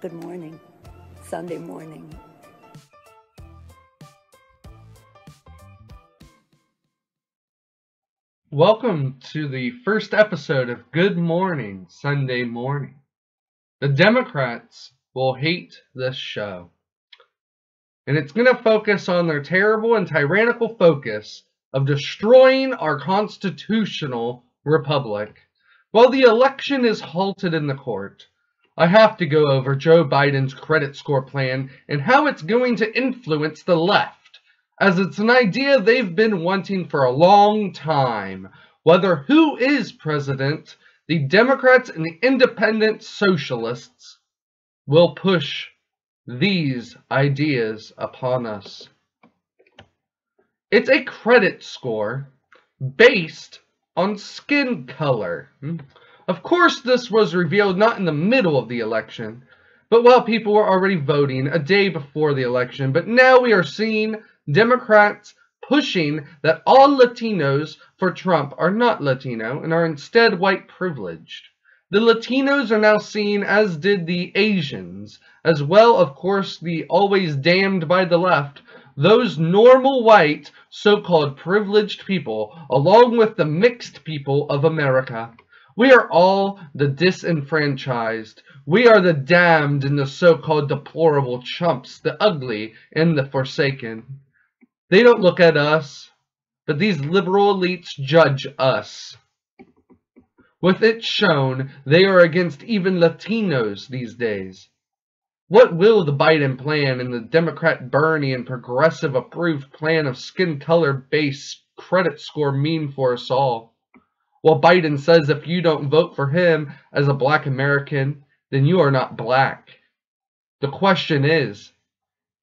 Good morning, Sunday morning. Welcome to the first episode of Good Morning, Sunday Morning. The Democrats will hate this show. And it's going to focus on their terrible and tyrannical focus of destroying our constitutional republic. While the election is halted in the court, I have to go over Joe Biden's credit score plan and how it's going to influence the left, as it's an idea they've been wanting for a long time. Whether who is president, the Democrats and the independent socialists will push these ideas upon us. It's a credit score based on skin color. Of course, this was revealed not in the middle of the election, but while people were already voting a day before the election. But now we are seeing Democrats pushing that all Latinos for Trump are not Latino and are instead white privileged. The Latinos are now seen, as did the Asians, as well, of course, the always damned by the left, those normal white, so-called privileged people, along with the mixed people of America. We are all the disenfranchised. We are the damned and the so-called deplorable chumps, the ugly and the forsaken. They don't look at us, but these liberal elites judge us. With it shown, they are against even Latinos these days. What will the Biden plan and the Democrat Bernie and progressive approved plan of skin color based credit score mean for us all? Well, Biden says if you don't vote for him as a black American, then you are not black. The question is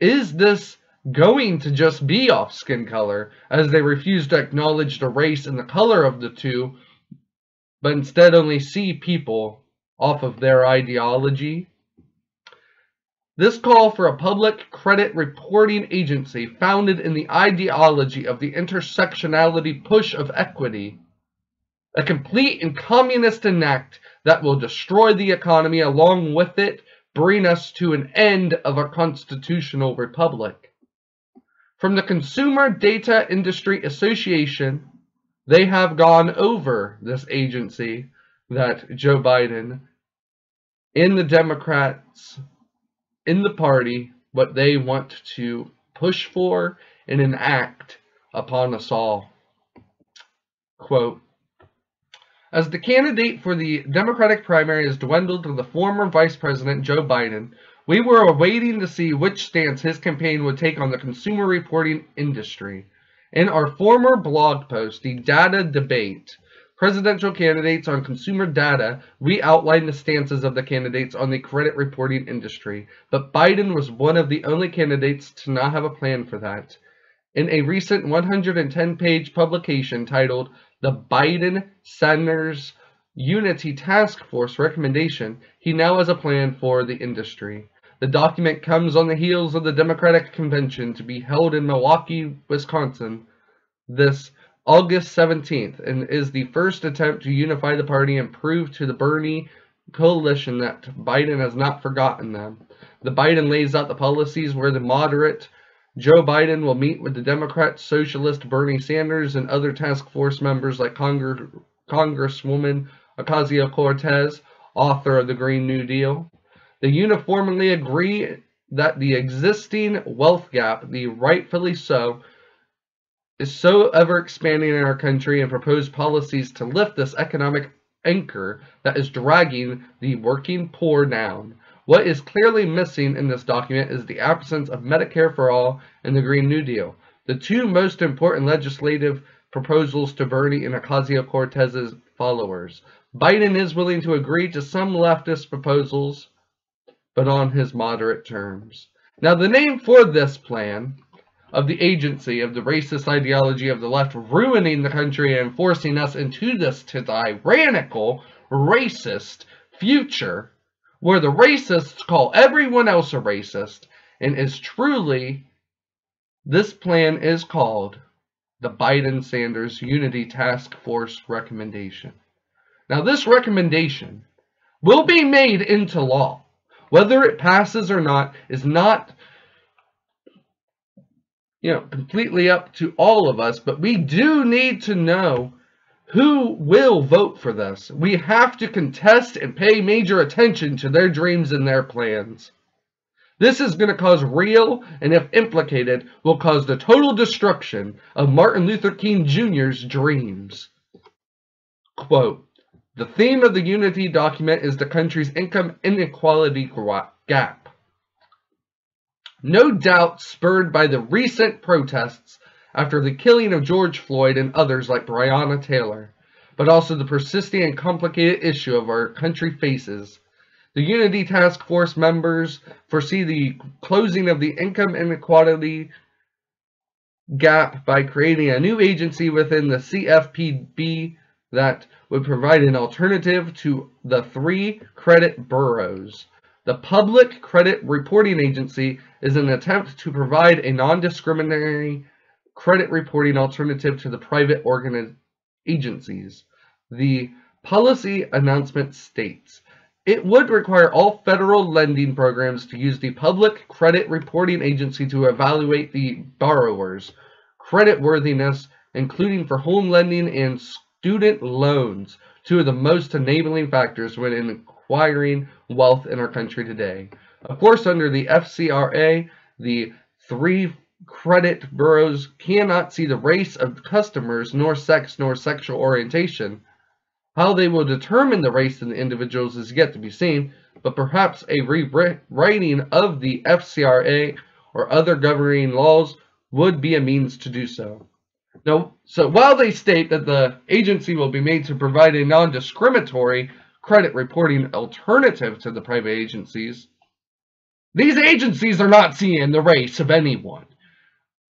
this going to just be off skin color, as they refuse to acknowledge the race and the color of the two, but instead only see people off of their ideology? This call for a public credit reporting agency founded in the ideology of the intersectionality push of equity, a complete and communist enact that will destroy the economy, along with it, bring us to an end of our constitutional republic. From the Consumer Data Industry Association, they have gone over this agency that Joe Biden and the Democrats in the party, what they want to push for and enact upon us all. Quote, as the candidate for the Democratic primary has dwindled to the former Vice President Joe Biden, we were awaiting to see which stance his campaign would take on the consumer reporting industry. In our former blog post, The Data Debate, Presidential Candidates on Consumer Data, we outlined the stances of the candidates on the credit reporting industry, but Biden was one of the only candidates to not have a plan for that. In a recent 110-page publication titled The Biden-Sanders Unity Task Force Recommendation, he now has a plan for the industry. The document comes on the heels of the Democratic Convention to be held in Milwaukee, Wisconsin, this August 17th, and is the first attempt to unify the party and prove to the Bernie coalition that Biden has not forgotten them. The Biden lays out the policies where the moderate Joe Biden will meet with the Democrat, Socialist Bernie Sanders, and other task force members like Congresswoman Ocasio-Cortez, author of the Green New Deal. They uniformly agree that the existing wealth gap, the rightfully so, is so ever expanding in our country, and propose policies to lift this economic anchor that is dragging the working poor down. What is clearly missing in this document is the absence of Medicare for All and the Green New Deal, the two most important legislative proposals to Bernie and Ocasio-Cortez's followers. Biden is willing to agree to some leftist proposals, but on his moderate terms. Now, the name for this plan of the agency of the racist ideology of the left ruining the country and forcing us into this tyrannical, racist future, where the racists call everyone else a racist, and is truly, this plan is called the Biden-Sanders Unity Task Force Recommendation. Now, this recommendation will be made into law. Whether it passes or not is not, completely up to all of us, but we do need to know who will vote for this. We have to contest and pay major attention to their dreams and their plans. This is going to cause real, and if implicated, will cause the total destruction of Martin Luther King Jr.'s dreams. Quote, the theme of the Unity document is the country's income inequality gap. No doubt spurred by the recent protests after the killing of George Floyd and others like Breonna Taylor, but also the persisting and complicated issue of our country faces. The Unity Task Force members foresee the closing of the income inequality gap by creating a new agency within the CFPB that would provide an alternative to the three credit bureaus. The Public Credit Reporting Agency is an attempt to provide a non-discriminatory credit reporting alternative to the private agencies. The policy announcement states, it would require all federal lending programs to use the Public Credit Reporting Agency to evaluate the borrower's creditworthiness, including for home lending and student loans, two of the most enabling factors when acquiring wealth in our country today. Of course, under the FCRA, the three credit bureaus cannot see the race of customers, nor sex, nor sexual orientation. How they will determine the race of the individuals is yet to be seen, but perhaps a rewriting of the FCRA or other governing laws would be a means to do so. Now, so while they state that the agency will be made to provide a non-discriminatory credit reporting alternative to the private agencies, these agencies are not seeing the race of anyone.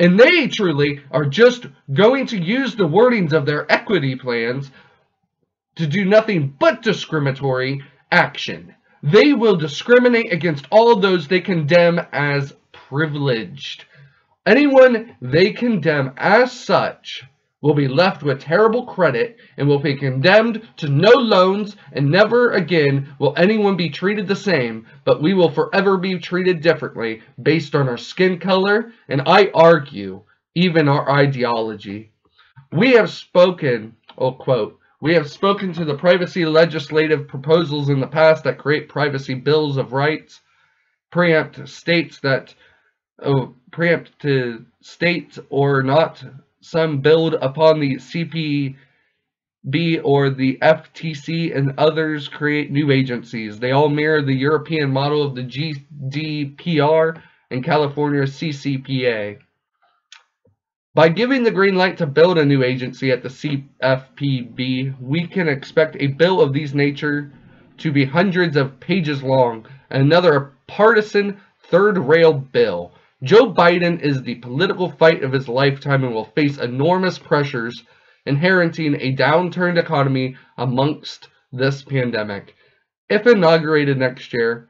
And they truly are just going to use the wordings of their equity plans to do nothing but discriminatory action. They will discriminate against all those they condemn as privileged. Anyone they condemn as such will be left with terrible credit and will be condemned to no loans, and never again will anyone be treated the same, but we will forever be treated differently based on our skin color, and I argue, even our ideology. We have spoken, I'll quote, we have spoken to the privacy legislative proposals in the past that create privacy bills of rights. Preempt states or not, some build upon the CFPB or the FTC, and others create new agencies. They all mirror the European model of the GDPR and California's CCPA. By giving the green light to build a new agency at the CFPB, we can expect a bill of these nature to be hundreds of pages long, and another partisan third rail bill. Joe Biden is the political fight of his lifetime and will face enormous pressures inheriting a downturned economy amongst this pandemic. If inaugurated next year,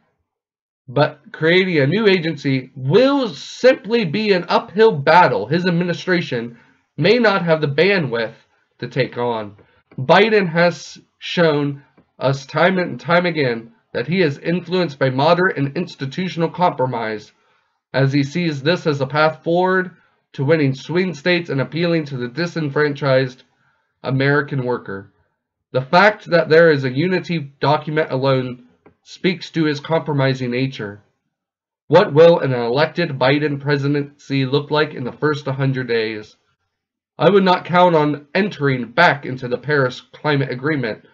but creating a new agency will simply be an uphill battle his administration may not have the bandwidth to take on. Biden has shown us time and time again that he is influenced by moderate and institutional compromise, as he sees this as a path forward to winning swing states and appealing to the disenfranchised American worker. The fact that there is a unity document alone speaks to his compromising nature. What will an elected Biden presidency look like in the first 100 days? I would not count on entering back into the Paris Climate Agreement,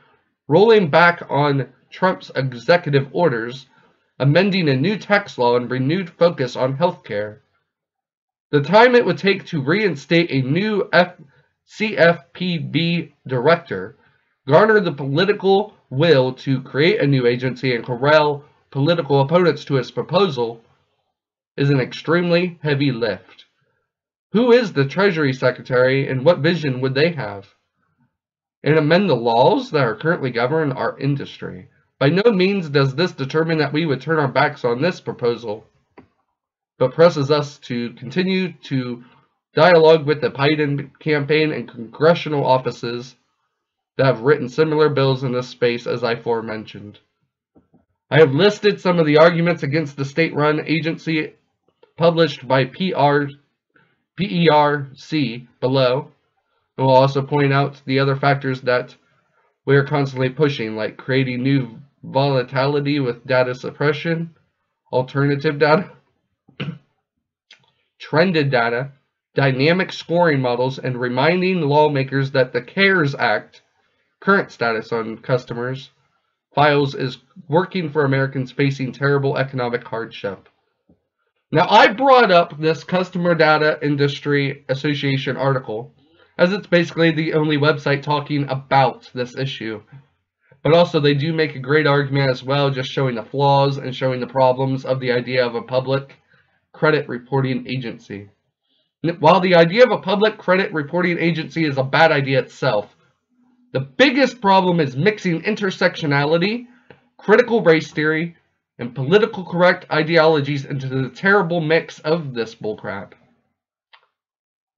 rolling back on Trump's executive orders, amending a new tax law, and renewed focus on health care. The time it would take to reinstate a new CFPB director, garner the political will to create a new agency, and corral political opponents to his proposal is an extremely heavy lift. Who is the Treasury Secretary, and what vision would they have? And amend the laws that are currently governing our industry. By no means does this determine that we would turn our backs on this proposal, but presses us to continue to dialogue with the Biden campaign and congressional offices that have written similar bills in this space as I aforementioned. I have listed some of the arguments against the state-run agency published by PERC below. I will also point out the other factors that we are constantly pushing, like creating new volatility with data suppression, alternative data, trended data, dynamic scoring models, and reminding lawmakers that the CARES Act current status on customers' files is working for Americans facing terrible economic hardship. Now, I brought up this Consumer Data Industry Association article, as it's basically the only website talking about this issue. But also, they do make a great argument as well, just showing the flaws and showing the problems of the idea of a public credit reporting agency. While the idea of a public credit reporting agency is a bad idea itself, the biggest problem is mixing intersectionality, critical race theory, and political correct ideologies into the terrible mix of this bullcrap.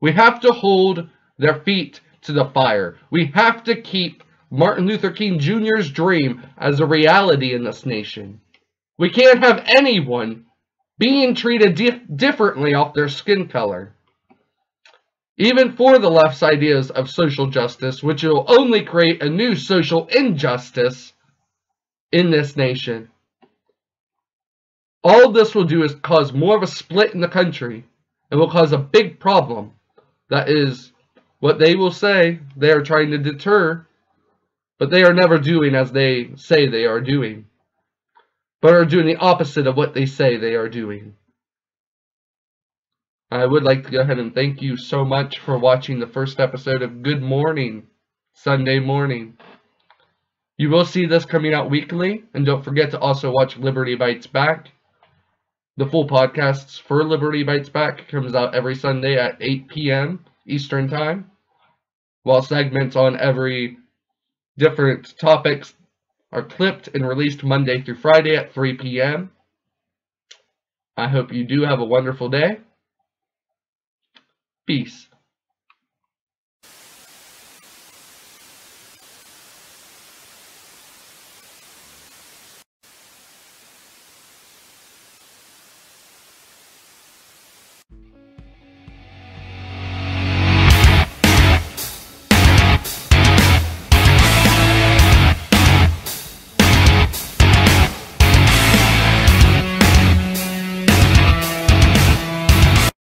We have to hold their feet to the fire. We have to keep Martin Luther King Jr.'s dream as a reality in this nation. We can't have anyone being treated differently off their skin color. Even for the left's ideas of social justice, which will only create a new social injustice in this nation. All this will do is cause more of a split in the country and will cause a big problem. That is what they will say they are trying to deter, but they are never doing as they say they are doing, but are doing the opposite of what they say they are doing. I would like to go ahead and thank you so much for watching the first episode of Good Morning, Sunday Morning. You will see this coming out weekly, and don't forget to also watch Liberty Bites Back. The full podcasts for Liberty Bites Back comes out every Sunday at 8 p.m. Eastern Time, while segments on every different topics are clipped and released Monday through Friday at 3 p.m. I hope you do have a wonderful day. Peace.